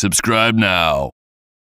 Subscribe now.